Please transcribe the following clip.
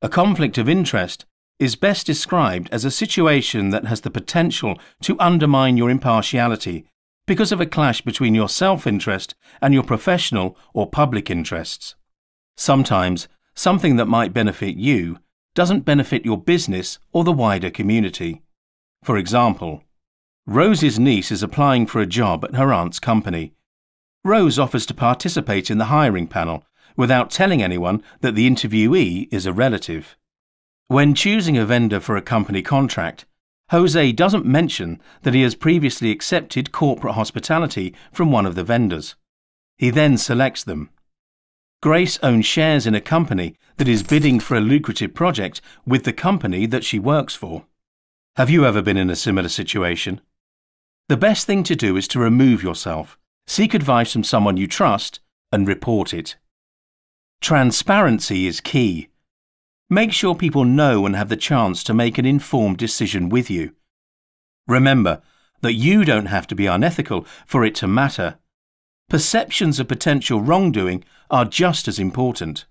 A conflict of interest is best described as a situation that has the potential to undermine your impartiality because of a clash between your self-interest and your professional or public interests. Sometimes, something that might benefit you doesn't benefit your business or the wider community. For example, Rose's niece is applying for a job at her aunt's company. Rose offers to participate in the hiring panel without telling anyone that the interviewee is a relative. When choosing a vendor for a company contract, Jose doesn't mention that he has previously accepted corporate hospitality from one of the vendors. He then selects them. Grace owns shares in a company that is bidding for a lucrative project with the company that she works for. Have you ever been in a similar situation? The best thing to do is to remove yourself, seek advice from someone you trust, and report it. Transparency is key. Make sure people know and have the chance to make an informed decision with you. Remember that you don't have to be unethical for it to matter. Perceptions of potential wrongdoing are just as important.